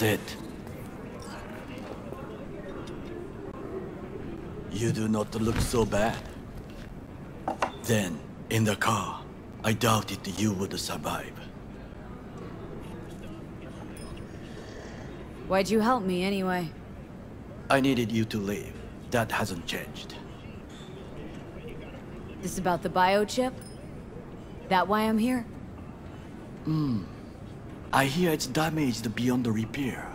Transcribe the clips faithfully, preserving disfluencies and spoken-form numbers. That's it. You do not look so bad. Then, in the car, I doubted you would survive. Why'd you help me anyway? I needed you to live. That hasn't changed. This about the biochip? That why I'm here? Hmm. I hear it's damaged beyond repair.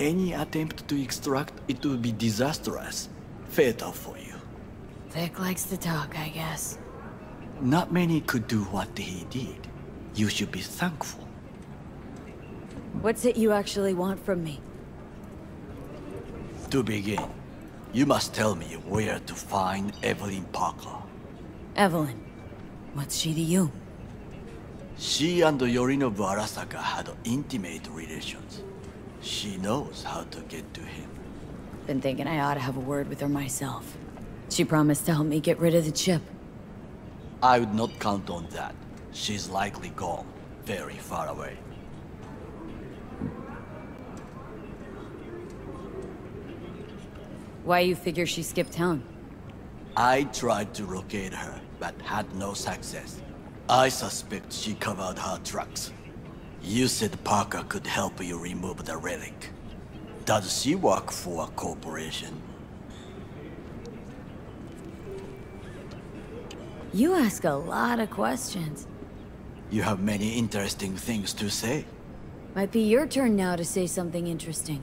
Any attempt to extract it would be disastrous. Fatal for you. Vic likes to talk, I guess. Not many could do what he did. You should be thankful. What's it you actually want from me? To begin, you must tell me where to find Evelyn Parker. Evelyn, what's she to you? She and Yorinobu Arasaka had intimate relations. She knows how to get to him. Been thinking I ought to have a word with her myself. She promised to help me get rid of the chip. I would not count on that. She's likely gone, very far away. Why you figure she skipped town? I tried to locate her, but had no success. I suspect she covered her tracks. You said Parker could help you remove the relic. Does she work for a corporation? You ask a lot of questions. You have many interesting things to say. Might be your turn now to say something interesting.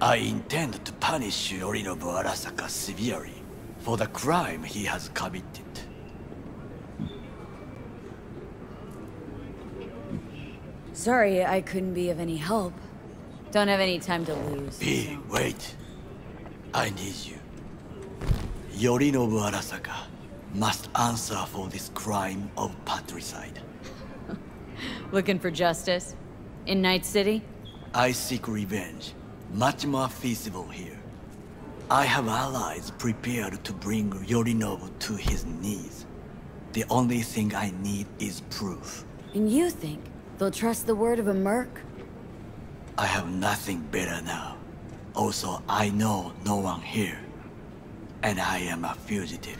I intend to punish Yorinobu Arasaka severely for the crime he has committed. Sorry, I couldn't be of any help. Don't have any time to lose. V, so. Wait. I need you. Yorinobu Arasaka must answer for this crime of patricide. Looking for justice? In Night City? I seek revenge. Much more feasible here. I have allies prepared to bring Yorinobu to his knees. The only thing I need is proof. And you think they'll trust the word of a merc? I have nothing better now. Also, I know no one here. And I am a fugitive.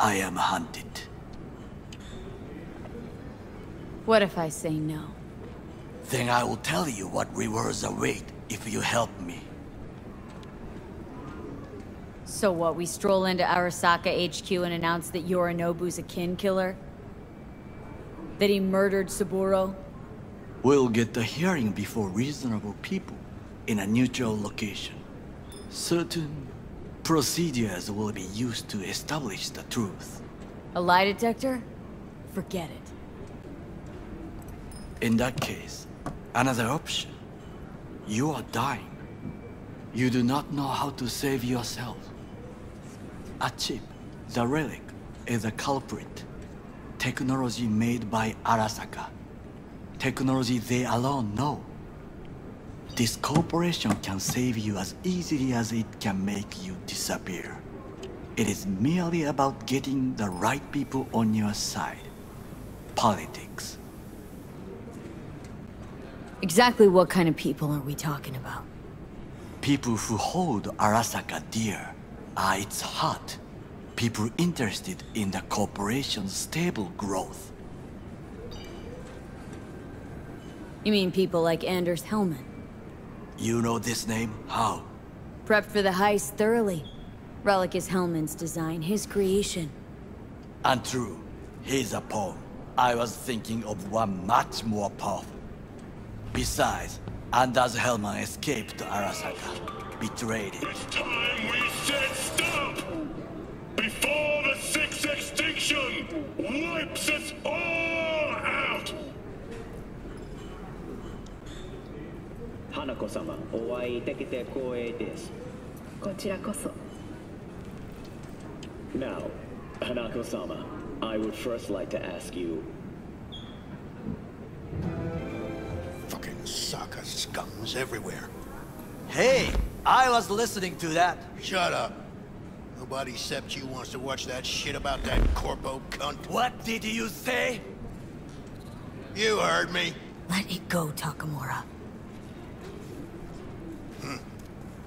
I am hunted. What if I say no? Then I will tell you what rewards await if you help me. So what, we stroll into Arasaka H Q and announce that Yorinobu's a kin killer? That he murdered Saburo? We'll get the hearing before reasonable people in a neutral location. Certain procedures will be used to establish the truth. A lie detector? Forget it. In that case, another option. You are dying. You do not know how to save yourself. A chip, the relic, is a culprit. Technology made by Arasaka. Technology they alone know. This corporation can save you as easily as it can make you disappear. It is merely about getting the right people on your side. Politics. Exactly what kind of people are we talking about? People who hold Arasaka dear, ah, its heart. People interested in the corporation's stable growth. You mean people like Anders Hellman? You know this name? How? Prepped for the heist thoroughly. Relic is Hellman's design, his creation. And true, he's a pawn. I was thinking of one much more powerful. Besides, Anders Hellman escaped Arasaka, betrayed it. It's time we said stop! Before the sixth extinction wipes us all out! Hanako-sama, oai dekite koe desu. Kochira koso. Now, Hanako-sama, I would first like to ask you. Fucking Saka scums everywhere. Hey, I was listening to that. Shut up. Nobody except you wants to watch that shit about that corpo cunt. What did you say? You heard me. Let it go, Takamura. Hmm.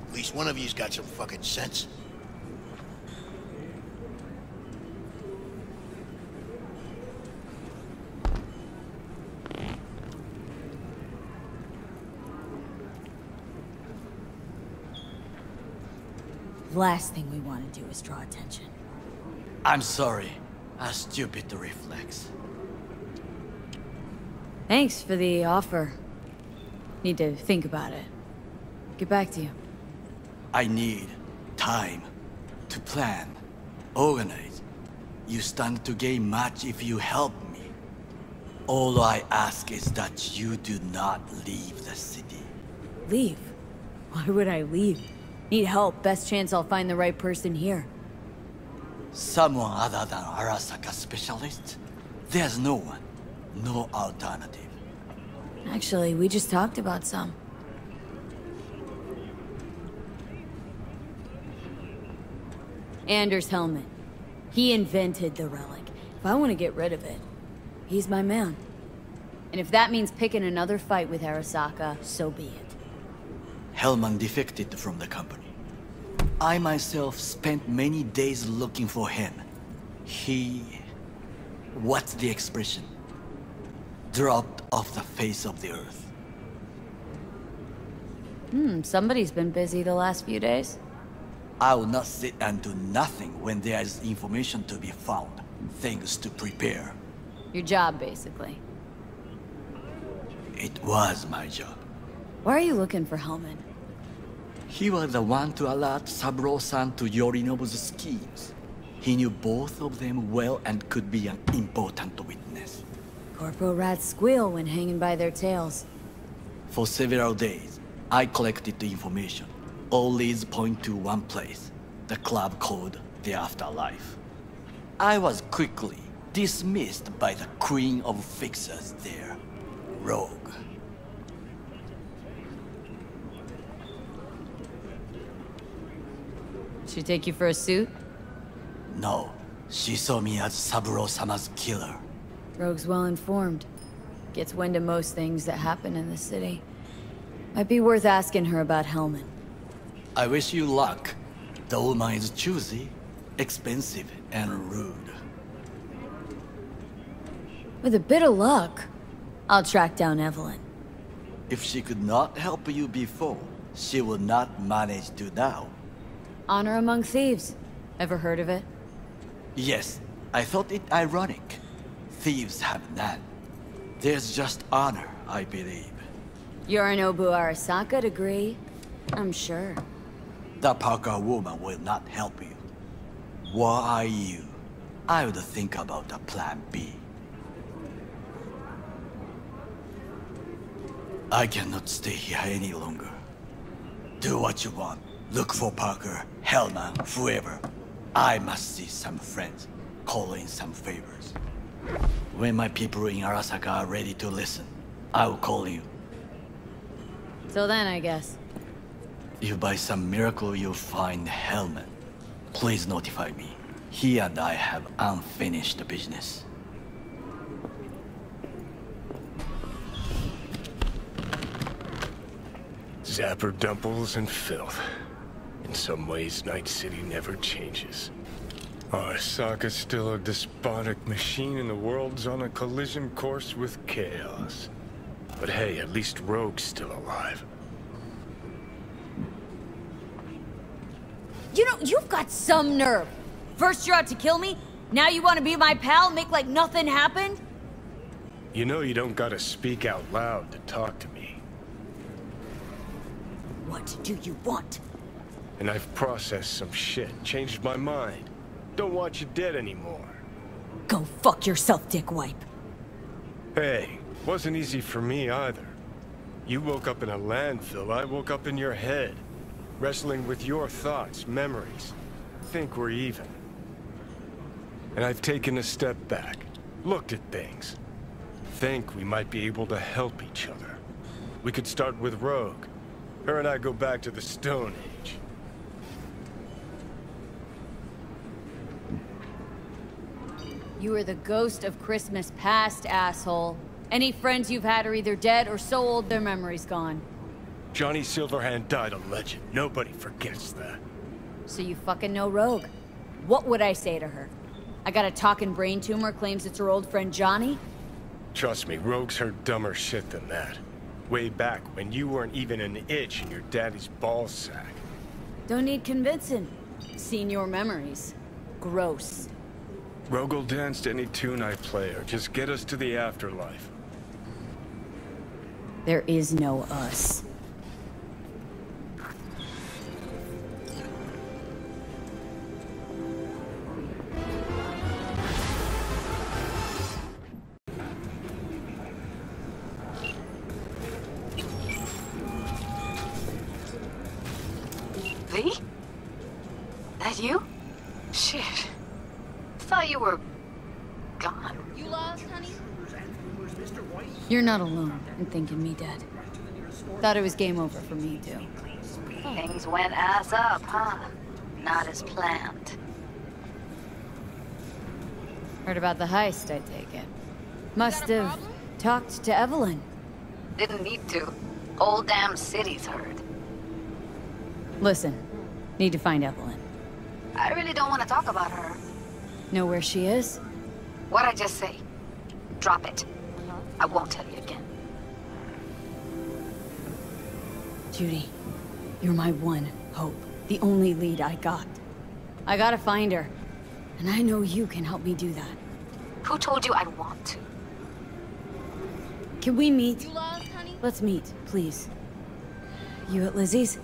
At least one of you's got some fucking sense. The last thing we want to do is draw attention. I'm sorry. How stupid the reflex. Thanks for the offer. Need to think about it. Get back to you. I need time to plan, organize. You stand to gain much if you help me. All I ask is that you do not leave the city. Leave? Why would I leave? Need help. Best chance I'll find the right person here. Someone other than Arasaka specialist? There's no one. No alternative. Actually, we just talked about some. Anders Hellman. He invented the Relic. If I want to get rid of it, he's my man. And if that means picking another fight with Arasaka, so be it. Hellman defected from the company. I myself spent many days looking for him. He... what's the expression? Dropped off the face of the earth. Hmm, somebody's been busy the last few days. I will not sit and do nothing when there is information to be found. Things to prepare. Your job, basically. It was my job. Why are you looking for Hellman? He was the one to alert Saburo-san to Yorinobu's schemes. He knew both of them well and could be an important witness. Corporal rats squeal when hanging by their tails. For several days, I collected the information. All leads point to one place, the club called the Afterlife. I was quickly dismissed by the queen of fixers there, Rogue. She take you for a suit? No. She saw me as Saburo-sama's killer. Rogue's well-informed. Gets wind of most things that happen in the city. Might be worth asking her about Hellman. I wish you luck. The old man is choosy, expensive, and rude. With a bit of luck, I'll track down Evelyn. If she could not help you before, she will not manage to now. Honor among thieves. Ever heard of it? Yes, I thought it ironic. Thieves have none. There's just honor, I believe. Yorinobu Arasaka degree, I'm sure. The Parker woman will not help you. Why are you? I would think about a plan B. I cannot stay here any longer. Do what you want. Look for Parker, Hellman, whoever. I must see some friends, call in some favors. When my people in Arasaka are ready to listen, I will call you. Till then, I guess. If by some miracle you find Hellman, please notify me. He and I have unfinished business. Zapper dimples and filth. In some ways, Night City never changes. Arasaka's still a despotic machine and the world's on a collision course with chaos. But hey, at least Rogue's still alive. You know, you've got some nerve. First you're out to kill me, now you want to be my pal, make like nothing happened? You know you don't gotta speak out loud to talk to me. What do you want? And I've processed some shit, changed my mind. Don't want you dead anymore. Go fuck yourself, dickwipe. Hey, wasn't easy for me either. You woke up in a landfill, I woke up in your head. Wrestling with your thoughts, memories. Think we're even. And I've taken a step back, looked at things. Think we might be able to help each other. We could start with Rogue. Her and I go back to the Stone Age. You are the ghost of Christmas past, asshole. Any friends you've had are either dead or so old their memory's gone. Johnny Silverhand died a legend. Nobody forgets that. So you fucking know Rogue. What would I say to her? I got a talking brain tumor, claims it's her old friend Johnny? Trust me, Rogue's heard dumber shit than that. Way back when you weren't even an itch in your daddy's ballsack. Don't need convincing. Seen your memories. Gross. Rogue will dance to any tune I play, or just get us to the afterlife. There is no us. You're not alone in thinking me dead. Thought it was game over for me, too. Things went ass up, huh? Not as planned. Heard about the heist, I take it. Must have talked to Evelyn. Didn't need to. Whole damn city's heard. Listen, need to find Evelyn. I really don't want to talk about her. Know where she is? What'd I just say? Drop it. I won't tell you again. Judy, you're my one hope. The only lead I got. I gotta find her. And I know you can help me do that. Who told you I want to? Can we meet? You lost, honey? Let's meet, please. You at Lizzie's?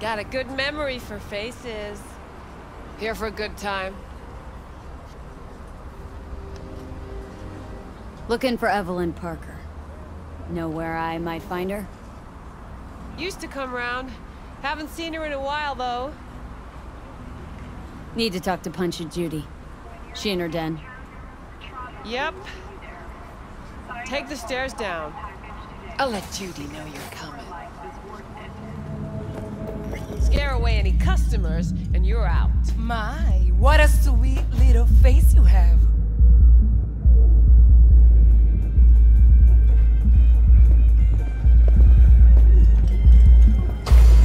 Got a good memory for faces. Here for a good time. Looking for Evelyn Parker. Know where I might find her? Used to come round. Haven't seen her in a while, though. Need to talk to Punchy Judy. She in her den. Yep. Take the stairs down. I'll let Judy know you're coming. Scare away any customers, and you're out. My, what a sweet little face you have.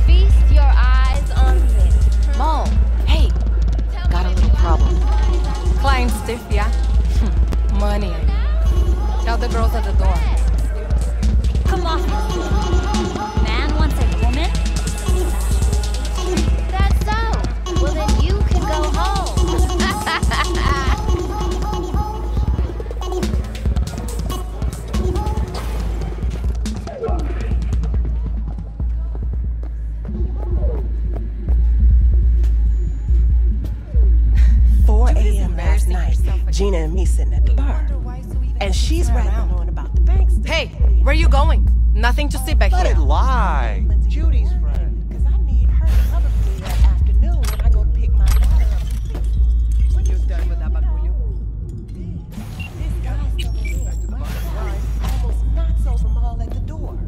Feast your eyes on this. Mom, hey, got a little problem. Client stiff, yeah? Money. Tell the girls at the door. Come on. Man wants a woman? Well, then you can go home. Gina and me sitting at the bar. And she's rattling on about the bank stuff. Hey, where you going? Nothing to see back here. Let it lie. Judy's friend. Because I need her to cover for me that afternoon when I go to pick my daughter up. When you're done with that, will you? This guy's over here. My car almost knocks over Maul at the door.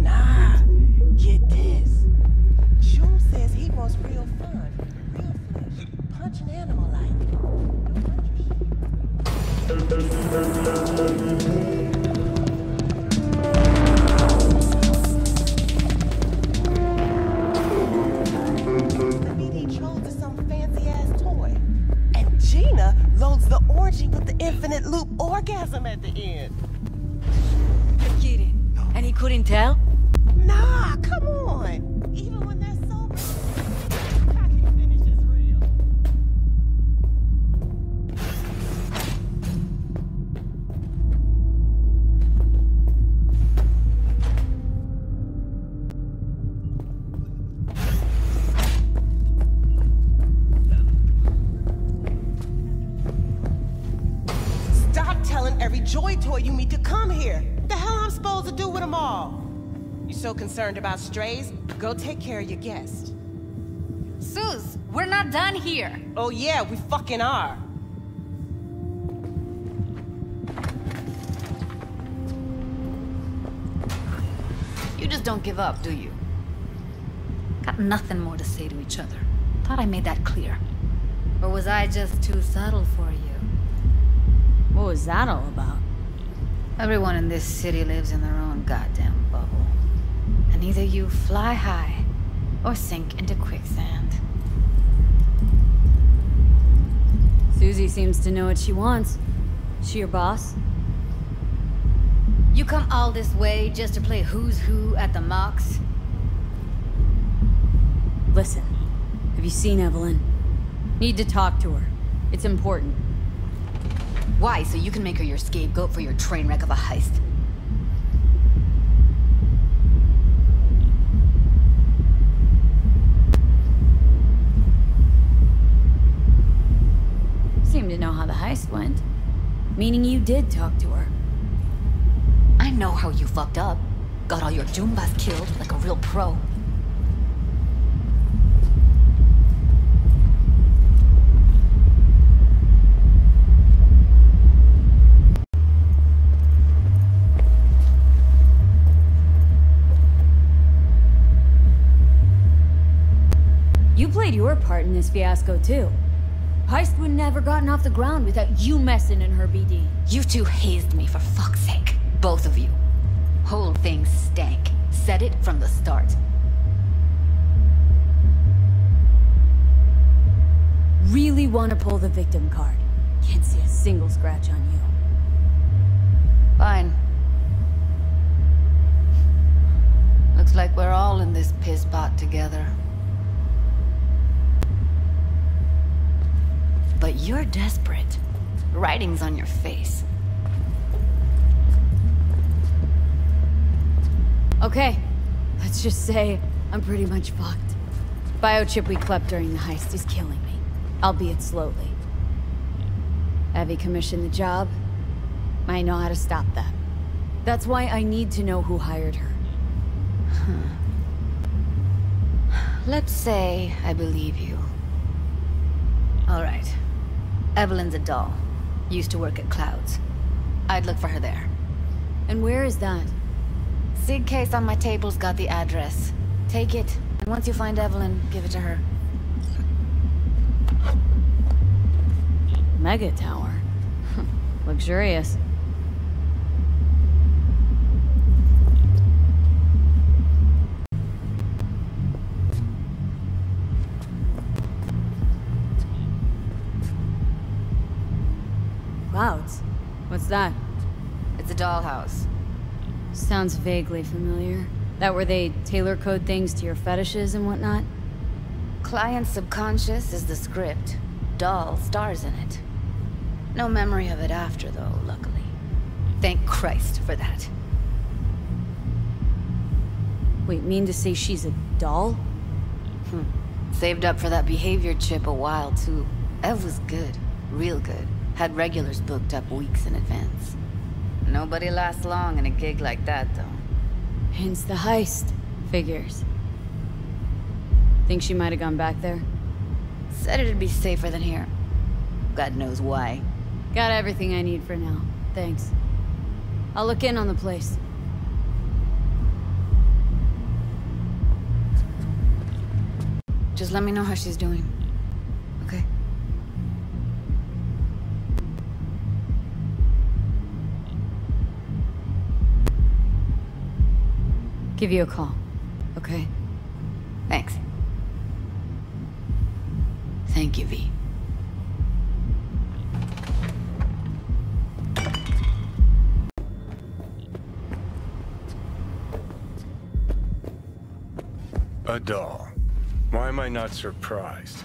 Nah, get this. Shum says he wants real fun, real flesh, punch an animal like. Loads the orgy with the infinite loop orgasm at the end. You're kidding. No. And he couldn't tell? Nah, come on. Even when they're sober, the cocky finish is real. You need to come here. The hell I'm supposed to do with them all? You so concerned about strays? Go take care of your guest. Suze, we're not done here. Oh yeah, we fucking are. You just don't give up, do you? Got nothing more to say to each other. Thought I made that clear. Or was I just too subtle for you? What was that all about? Everyone in this city lives in their own goddamn bubble. And either you fly high, or sink into quicksand. Susie seems to know what she wants. Is she your boss? You come all this way just to play who's who at the MOX? Listen, have you seen Evelyn? Need to talk to her. It's important. Why? So you can make her your scapegoat for your train wreck of a heist. Seem to know how the heist went. Meaning you did talk to her. I know how you fucked up. Got all your Jumbas killed like a real pro. Your part in this fiasco too. Heist would never gotten off the ground without you messing in her B D. You two hazed me for fuck's sake, both of you. Whole thing stank. Said it from the start. Really want to pull the victim card. Can't see a single scratch on you. Fine. Looks like we're all in this piss pot together. But you're desperate. Writing's on your face. Okay, let's just say I'm pretty much fucked. Biochip we clept during the heist is killing me, albeit slowly. Evie commissioned the job. I know how to stop that. That's why I need to know who hired her. Huh. Let's say I believe you. All right. Evelyn's a doll. Used to work at Clouds. I'd look for her there. And where is that? Sig case on my table's got the address. Take it, and once you find Evelyn, give it to her. Mega Tower? Luxurious. Clouds? What's that? It's a dollhouse. Sounds vaguely familiar. That where they tailor code things to your fetishes and whatnot? Client's subconscious is the script. Doll stars in it. No memory of it after, though, luckily. Thank Christ for that. Wait, mean to say she's a doll? Hmm. Saved up for that behavior chip a while, too. Ev was good. Real good. Had regulars booked up weeks in advance. Nobody lasts long in a gig like that, though. Hence the heist. Figures. Think she might have gone back there? Said it'd be safer than here. God knows why. Got everything I need for now. Thanks. I'll look in on the place. Just let me know how she's doing. Okay. Give you a call. Okay. Thanks. Thank you, V. A doll. Why am I not surprised?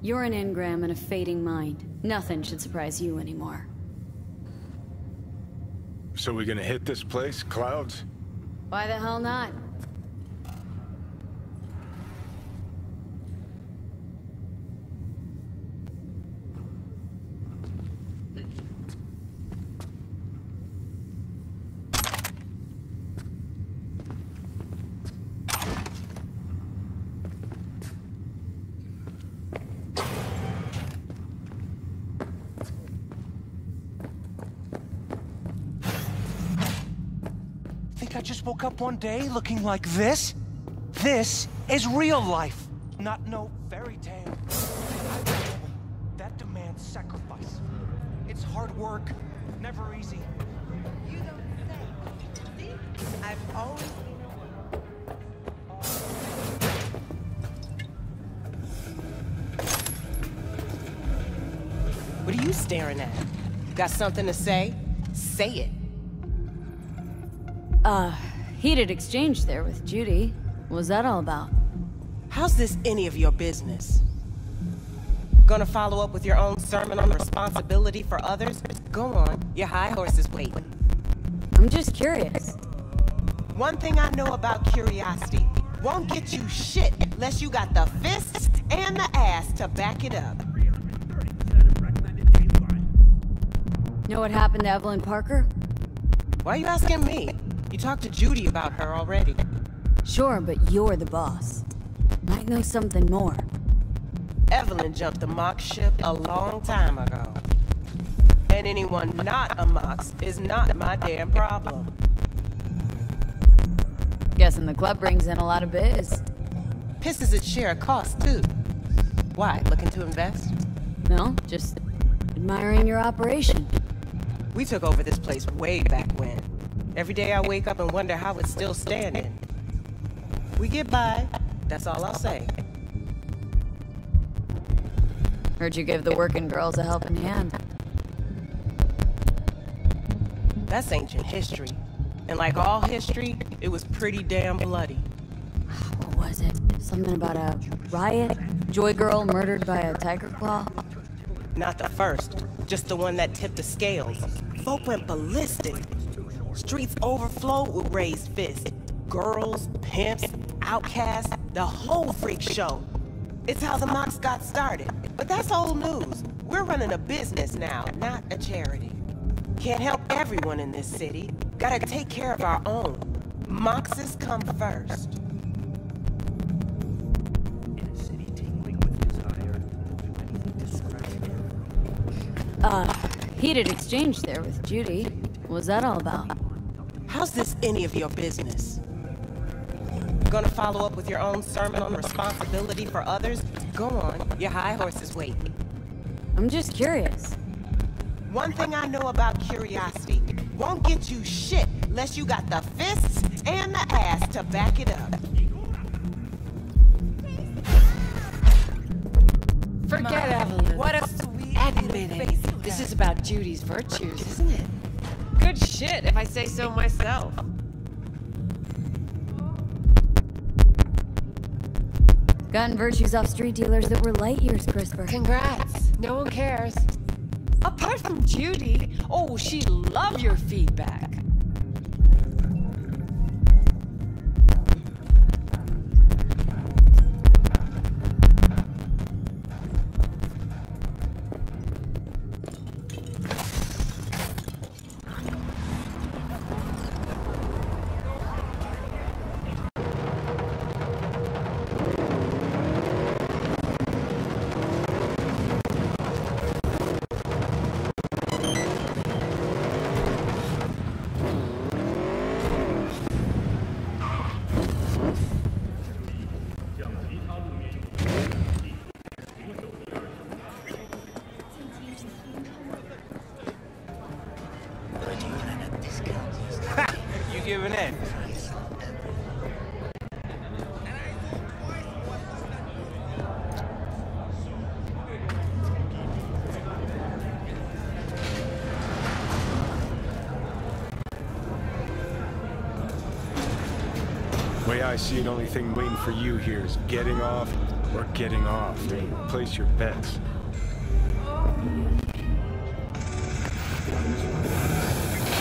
You're an engram and a fading mind. Nothing should surprise you anymore. So we're gonna hit this place, Clouds? Why the hell not? Woke up one day looking like this. This is real life, not no fairy tale. That demands sacrifice. It's hard work, never easy. You don't think. See? I've always been. What are you staring at? Got something to say? Say it. Uh. Heated exchange there with Judy. What was that all about? How's this any of your business? Gonna follow up with your own sermon on responsibility for others? Go on, your high horse is waiting. I'm just curious. One thing I know about curiosity, won't get you shit unless you got the fists and the ass to back it up. Know what happened to Evelyn Parker? Why are you asking me? You talked to Judy about her already. Sure, but you're the boss. Might know something more. Evelyn jumped the MOX ship a long time ago. And anyone not a MOX is not my damn problem. Guessing the club brings in a lot of biz. Pisses its share of cost, too. Why, looking to invest? No, just admiring your operation. We took over this place way back when. Every day I wake up and wonder how it's still standing. We get by. That's all I'll say. Heard you give the working girls a helping hand. That's ancient history. And like all history, it was pretty damn bloody. What was it? Something about a riot? Joy girl murdered by a tiger claw? Not the first. Just the one that tipped the scales. Folk went ballistic. Streets overflowed with raised fists. Girls, pimps, outcasts, the whole freak show. It's how the MOX got started. But that's old news. We're running a business now, not a charity. Can't help everyone in this city. Gotta take care of our own. MOXes come first. In a city tingling with desire, do anything to scratch it. Uh, heated exchange there with Judy. What was that all about? How's this any of your business? Gonna follow up with your own sermon on responsibility for others? Go on, your high horse is waiting. I'm just curious. One thing I know about curiosity, won't get you shit unless you got the fists and the ass to back it up. Forget Evelyn. What a sweet admin. This is about Judy's virtues, isn't it? Good shit, if I say so myself. Gotten virtues off street dealers that were light years crisper. Congrats. No one cares. Apart from Judy. Oh, she loved your feedback. to an end. I see the only thing waiting for you here is getting off or getting off. Place your bets.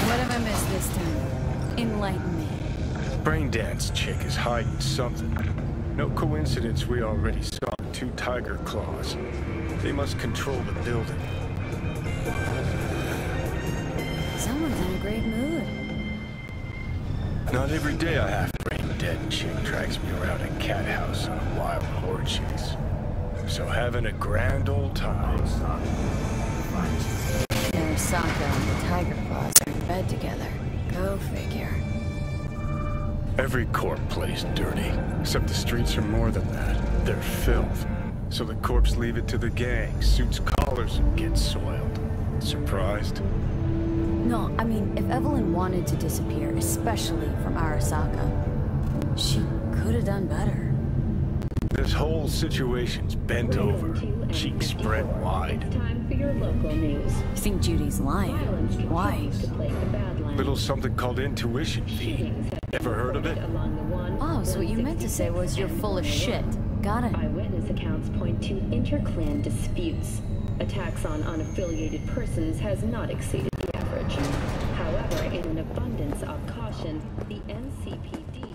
What have I missed this time? Enlighten me. Braindance chick is hiding something. No coincidence we already saw two tiger claws. They must control the building. Someone's in a great mood. Not every day I have. Dead chick drags me around a cat house on a wild horde chase. So having a grand old time. Arasaka and the Tiger Claws are in bed together. Go figure. Every corp plays dirty, except the streets are more than that. They're filth. So the corpse leave it to the gang, suits collars and gets soiled. Surprised? No, I mean, if Evelyn wanted to disappear, especially from Arasaka, she could have done better. This whole situation's bent over, cheeks spread wide. Time for your local news. You think Judy's lying? Why? Little something called intuition, V. Ever heard of it? Oh, so what you meant to say was you're full of shit. Got it. Eyewitness accounts point to interclan disputes. Attacks on unaffiliated persons has not exceeded the average. However, in an abundance of caution, the N C P D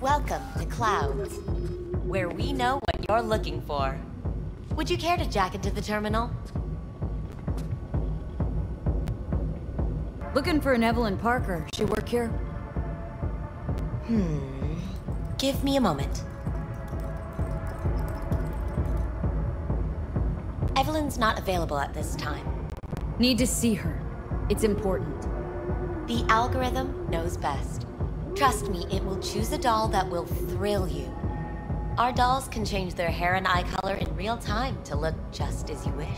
Welcome to Clouds, where we know what you're looking for. Would you care to jack into the terminal? Looking for an Evelyn Parker. She work here? Hmm. Give me a moment. Evelyn's not available at this time. Need to see her. It's important. The algorithm knows best. Trust me, it will choose a doll that will thrill you. Our dolls can change their hair and eye color in real time to look just as you wish.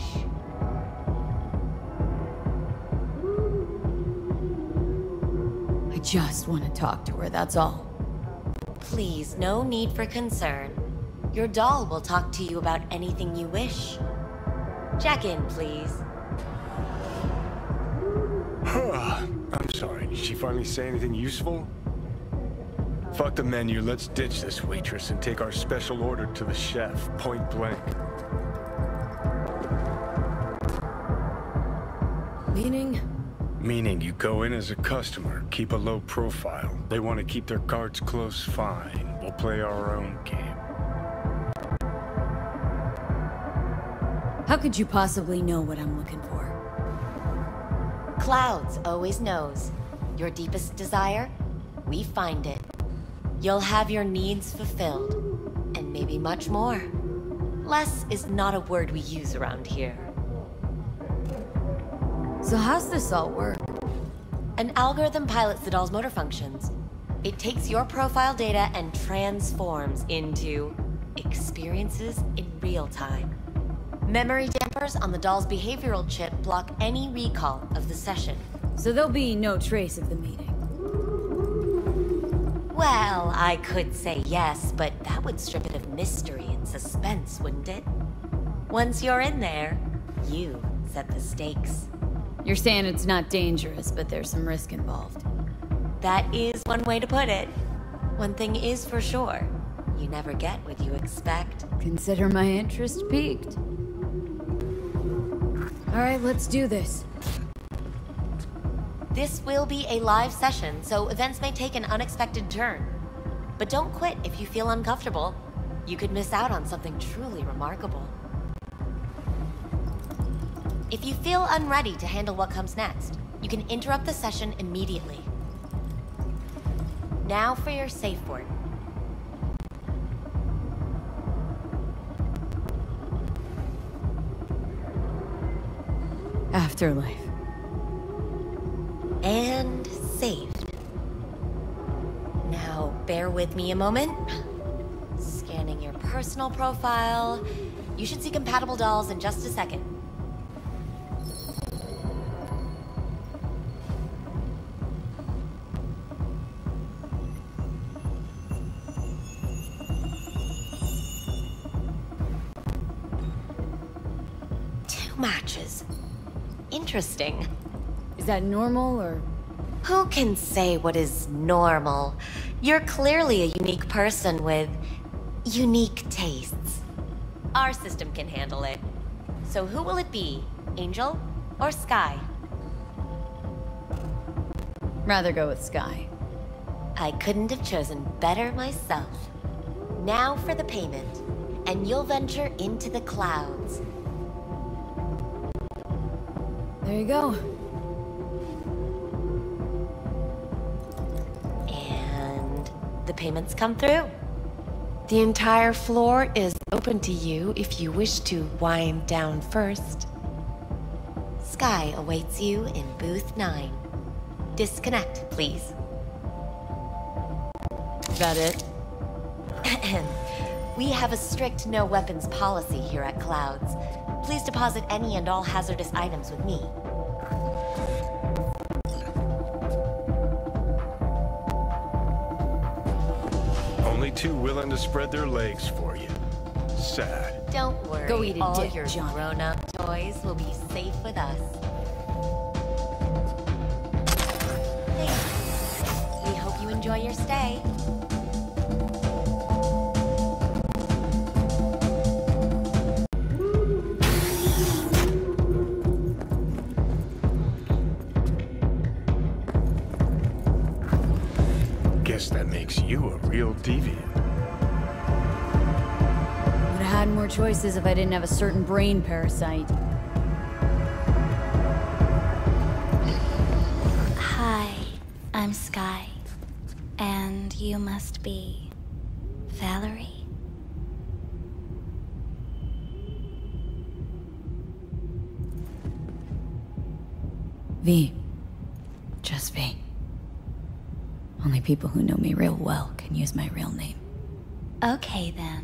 I just want to talk to her, that's all. Please, no need for concern. Your doll will talk to you about anything you wish. Check in, please. I'm sorry, did she finally say anything useful? Fuck the menu, let's ditch this waitress and take our special order to the chef, point blank. Meaning? Meaning you go in as a customer, keep a low profile. They want to keep their cards close, fine. We'll play our own game. How could you possibly know what I'm looking for? Clouds always knows. Your deepest desire, we find it. You'll have your needs fulfilled, and maybe much more. Less is not a word we use around here. So how's this all work? An algorithm pilots the doll's motor functions. It takes your profile data and transforms into experiences in real time. Memory dampers on the doll's behavioral chip block any recall of the session. So there'll be no trace of the meeting. Well, I could say yes, but that would strip it of mystery and suspense, wouldn't it? Once you're in there, you set the stakes. You're saying it's not dangerous, but there's some risk involved. That is one way to put it. One thing is for sure. You never get what you expect. Consider my interest piqued. All right, let's do this. This will be a live session, so events may take an unexpected turn. But don't quit if you feel uncomfortable. You could miss out on something truly remarkable. If you feel unready to handle what comes next, you can interrupt the session immediately. Now for your safe word. Afterlife. And saved. Now, Bear with me a moment. Scanning your personal profile. You should see compatible dolls in just a second. Two matches. Interesting. Is that normal or...? Who can say what is normal? You're clearly a unique person with unique tastes. Our system can handle it. So who will it be? Angel or Sky? Rather go with Sky. I couldn't have chosen better myself. Now for the payment, and you'll venture into the clouds. There you go. The payments come through. The entire floor is open to you if you wish to wind down first. Sky awaits you in booth nine. Disconnect, please. Is that it? We have a strict no weapons policy here at Clouds. Please deposit any and all hazardous items with me. Too willing to spread their legs for you. Sad. Don't worry. Go eat it, all your grown-up toys will be safe with us. Thanks. We hope you enjoy your stay. You a real deviant. Would have had more choices if I didn't have a certain brain parasite. Hi, I'm Sky. And you must be... Valerie? V. Just V. Only people who know me real well can use my real name. Okay then.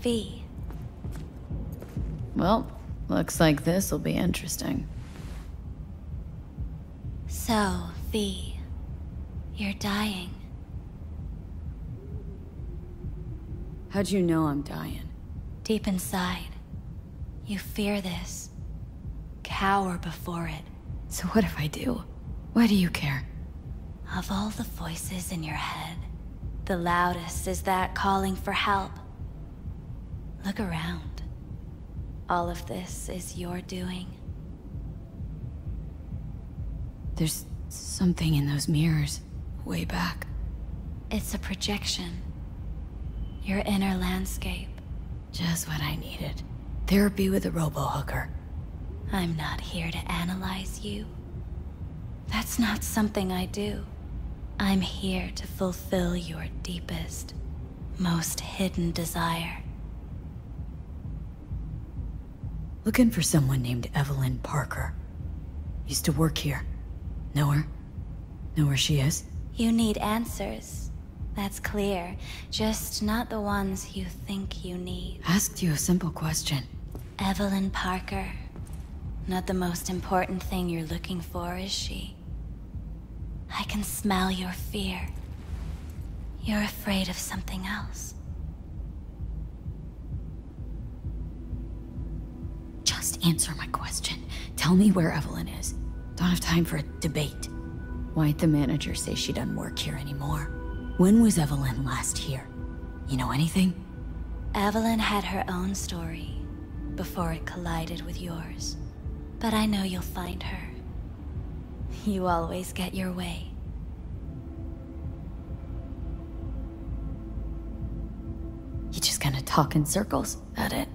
V. Well, looks like this'll be interesting. So, V, you're dying. How'd you know I'm dying? Deep inside, you fear this. Cower before it. So what if I do? Why do you care? Of all the voices in your head, the loudest is that calling for help. Look around. All of this is your doing. There's something in those mirrors, way back. It's a projection. Your inner landscape. Just what I needed. Therapy with a robo-hooker. I'm not here to analyze you. That's not something I do. I'm here to fulfill your deepest, most hidden desire. Looking for someone named Evelyn Parker. Used to work here. Know her? Know where she is? You need answers. That's clear. Just not the ones you think you need. Asked you a simple question. Evelyn Parker. Not the most important thing you're looking for, is she? I can smell your fear. You're afraid of something else. Just answer my question. Tell me where Evelyn is. Don't have time for a debate. Why'd the manager say she doesn't work here anymore? When was Evelyn last here? You know anything? Evelyn had her own story before it collided with yours. But I know you'll find her. You always get your way. You just gonna talk in circles about it?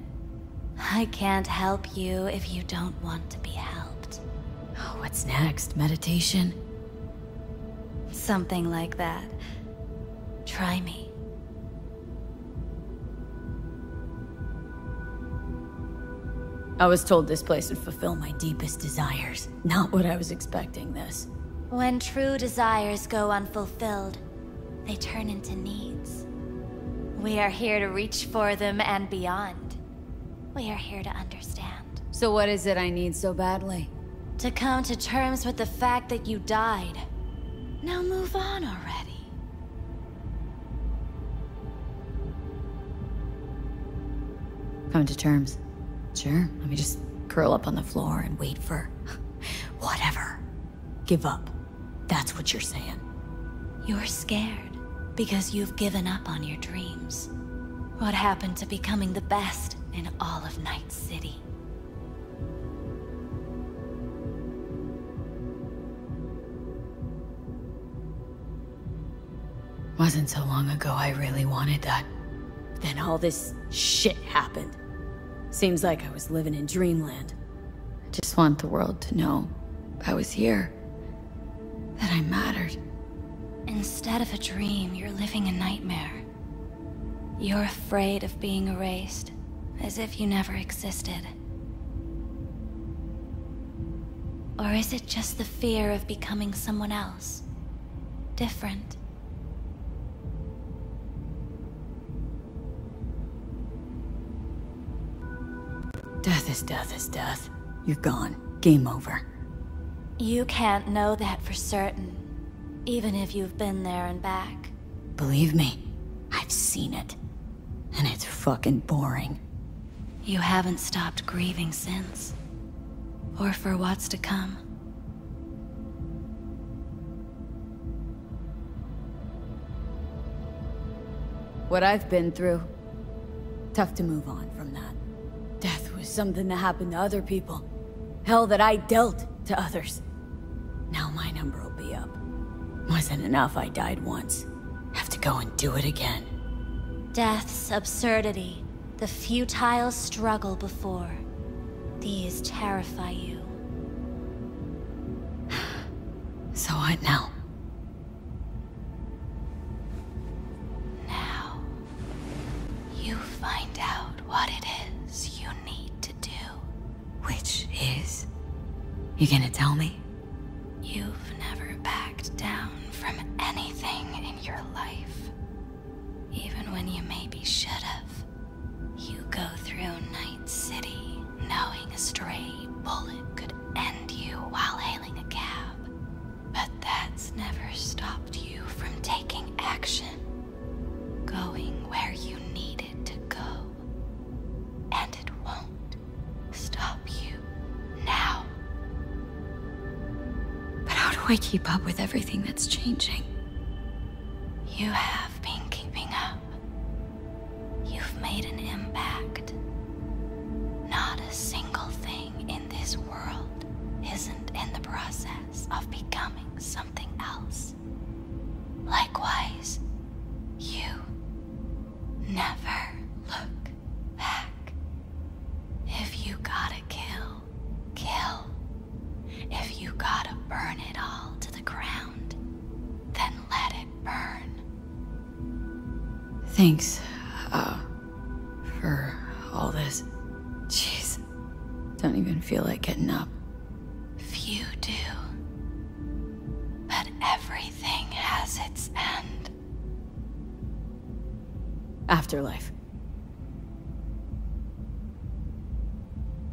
I can't help you if you don't want to be helped. Oh, what's next? Meditation? Something like that. Try me. I was told this place would fulfill my deepest desires. Not what I was expecting this. When true desires go unfulfilled, they turn into needs. We are here to reach for them and beyond. We are here to understand. So what is it I need so badly? To come to terms with the fact that you died. Now move on already. Come to terms. Sure, let me just curl up on the floor and wait for... whatever. Give up. That's what you're saying. You're scared because you've given up on your dreams. What happened to becoming the best in all of Night City? Wasn't so long ago I really wanted that. Then all this shit happened. Seems like I was living in dreamland. I just want the world to know I was here. That I mattered. Instead of a dream, you're living a nightmare. You're afraid of being erased, as if you never existed. Or is it just the fear of becoming someone else? Different. Death is death is death. You're gone. Game over. You can't know that for certain, even if you've been there and back. Believe me, I've seen it. And it's fucking boring. You haven't stopped grieving since. Or for what's to come. What I've been through, tough to move on from that. Death was something that happened to other people. Hell that I dealt to others. Now my number will be up. Wasn't enough I died once. Have to go and do it again. Death's absurdity, the futile struggle before. These terrify you. So what now? Now, you find out what it is you need to do. Which is? You gonna tell me? You've never backed down from anything in your life. Even when you maybe should have. You go through Night City knowing a stray bullet could end you while hailing a cab. But that's never stopped you from taking action. Going where you needed to go. And it won't stop you now. But how do I keep up with everything that's changing? You have been keeping up. You've made an impact. Not a single thing in this world isn't in the process of becoming something else. Likewise, you never look back. If you gotta kill, kill. If you gotta burn it all to the ground, then let it burn. Thanks, uh, for all this. Jeez, don't even feel like getting up. Few do. But everything has its end. Afterlife.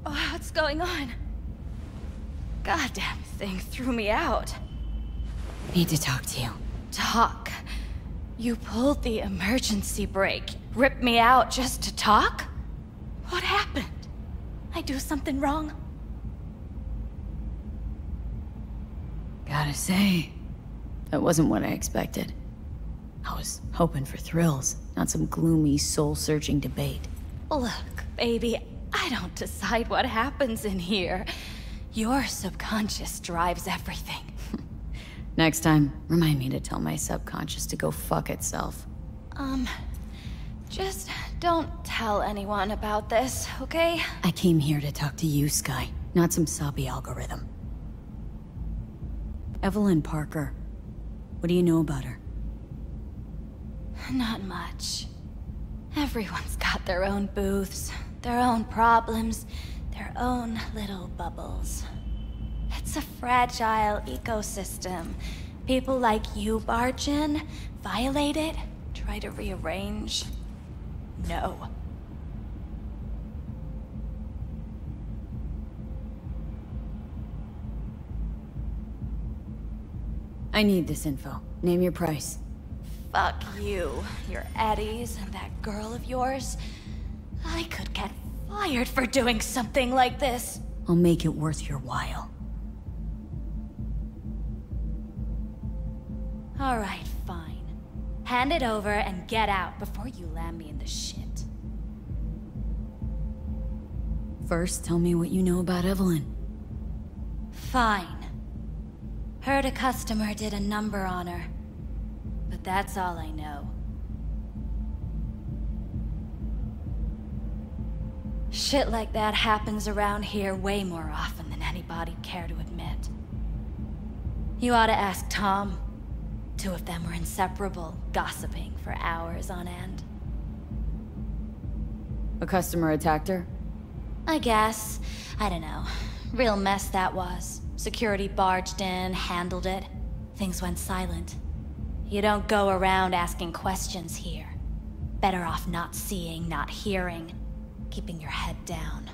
Oh, what's going on? Goddamn thing threw me out. Need to talk to you. Talk? You pulled the emergency brake, ripped me out just to talk? What happened? I do something wrong? Gotta say, that wasn't what I expected. I was hoping for thrills, not some gloomy, soul-searching debate. Look, baby, I don't decide what happens in here. Your subconscious drives everything. Next time, remind me to tell my subconscious to go fuck itself. Um, just don't tell anyone about this, okay? I came here to talk to you, Sky, not some sobby algorithm. Evelyn Parker, what do you know about her? Not much. Everyone's got their own booths, their own problems. Their own little bubbles. It's a fragile ecosystem, People like you barge in, violate it, try to rearrange. No. I need this info. Name your price. Fuck you, your Eddies, and that girl of yours. I could get fired for doing something like this. I'll make it worth your while. All right, fine. Hand it over and get out before you land me in the shit. First, tell me what you know about Evelyn. Fine. Heard a customer did a number on her. But that's all I know. Shit like that happens around here way more often than anybody care to admit. You ought to ask Tom. Two of them were inseparable, gossiping for hours on end. A customer attacked her? I guess. I don't know. Real mess that was. Security barged in, handled it. Things went silent. You don't go around asking questions here. Better off not seeing, not hearing. Keeping your head down.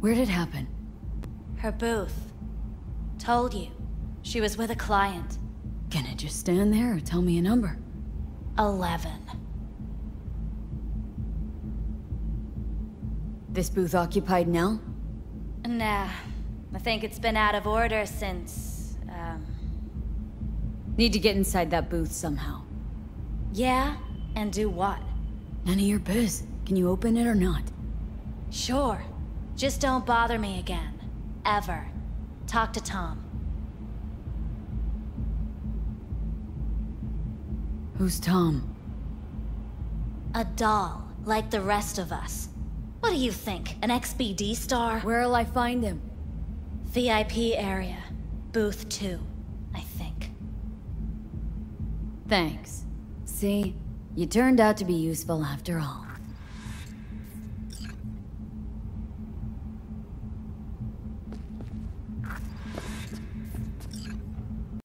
Where did it happen? Her booth. Told you. She was with a client. Can I just stand there or tell me a number? Eleven. This booth occupied now? Nah. I think it's been out of order since... Um... Need to get inside that booth somehow. Yeah? And do what? None of your biz. Can you open it or not? Sure. Just don't bother me again. Ever. Talk to Tom. Who's Tom? A doll, like the rest of us. What do you think? An X B D star? Where'll I find him? V I P area. Booth two, I think. Thanks. See? You turned out to be useful after all.